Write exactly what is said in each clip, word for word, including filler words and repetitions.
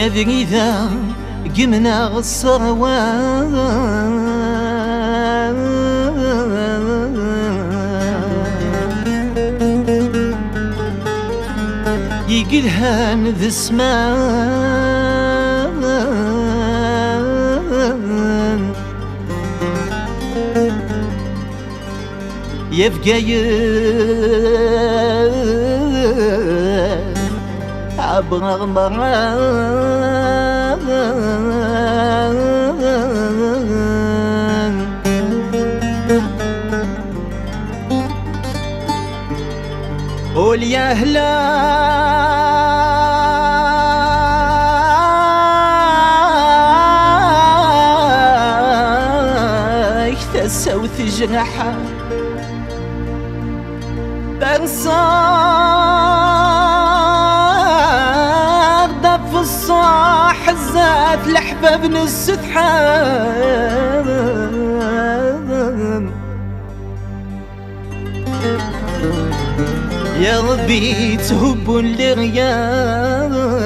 يا بريدة قمنا الصروان يقلها ذي السمان يفقايا عبر مران قول يا هلاك تساو تجرحها برصار دب في الصاح الزاد لحباب نسيت حام يا ربي تهب لغياب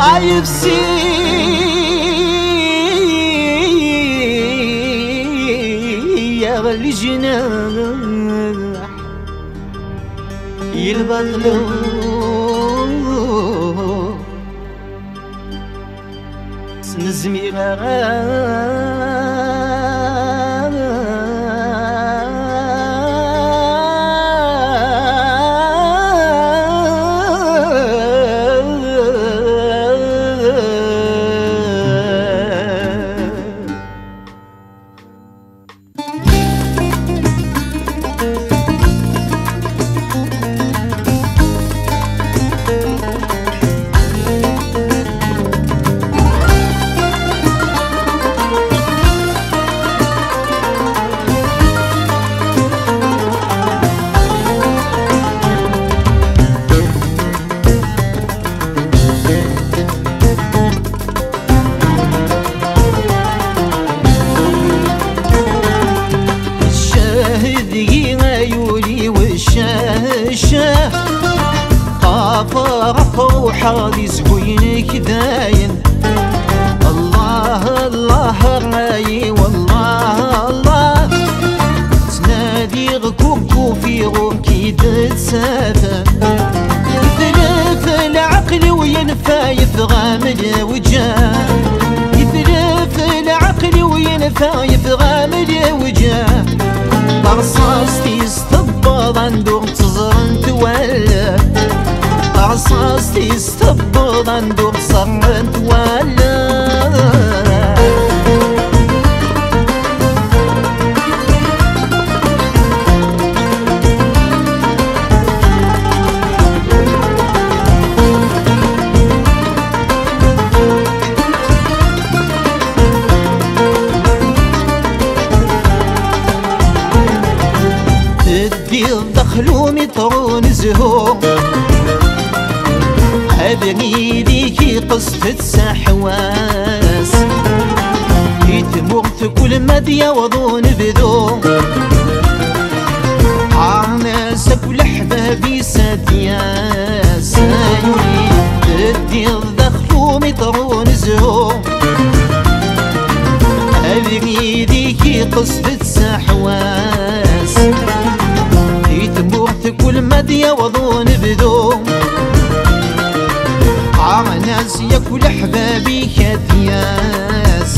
I've seen الجناح يلبطلو سنزمي حالي زوينك داين الله الله راي والله الله تنادي غكوب كوفي غوكي تتسافى يثلف العقل وينفى يفغى من وجاه يثلف العقل وينفى يفغى من وجاه برصاصتي استبض اندور تزرن تولى عصاصتي استبض اندور صرت ولا تدي الدخلو مطرون زهور أبني ديكي قصة سحواس يتمغت كل مديا وضون بذو عرناس كل حبابي سادياس تدي الدخلو مطرون زهو أبني ديكي قصة سحواس يتمغت كل مديا وضون بذو ناس ياكل احبابي كاتياس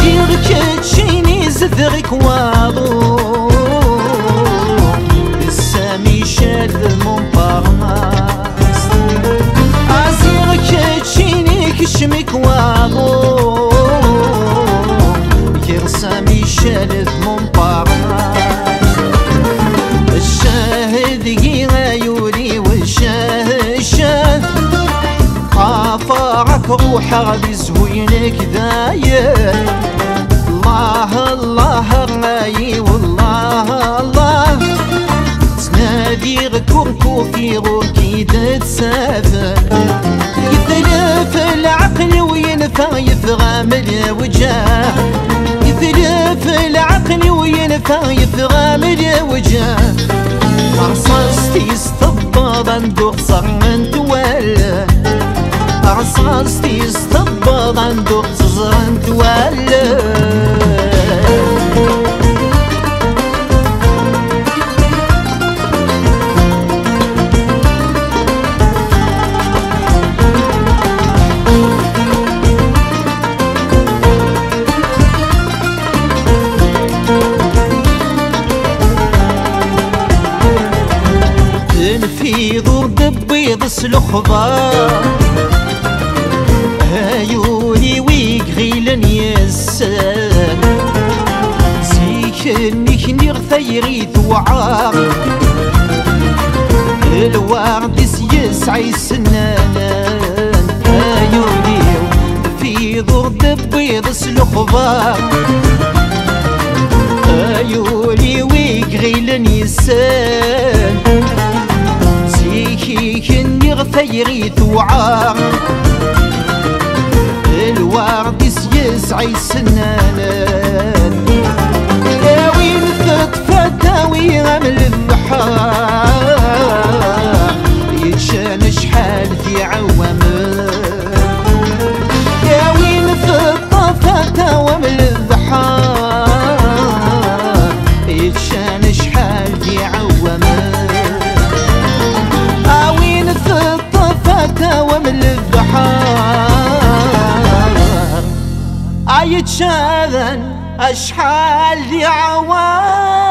زيرك تشيني زدرك واضو السامي شاد المنبرناس زيرك تشيني كشمك واضو غير سامي شاد المنبرناس الشاهد غيرايولي والشاهد عفارك روحا لزوينك داين الله الله الراي والله الله تنادي غكوركو في غوركي تتسافى يتلف العقل وينفى يفغى من وجاه يثلف العقل وينفع يفغام جوجه عرصاصتي استبض اندوق صرن تولى عرصاصتي استبض اندوق صرن تولى الخضار عيوني ويك غيلن يسر سيكنك نير ثيري ثوعار الوعد يسعي السنان عيوني في ضرب بيض الخضار عيوني ويك غيلن يسر كني غثيري ثوعار الورد يسعي السنانات داوي الثطفة داوي غمل البحار يتشان شحال في عوامات داوي الثطفة داوي البحار يتشان شحال في عوامات ومن البحار عيد شاذن أشحال لعوام.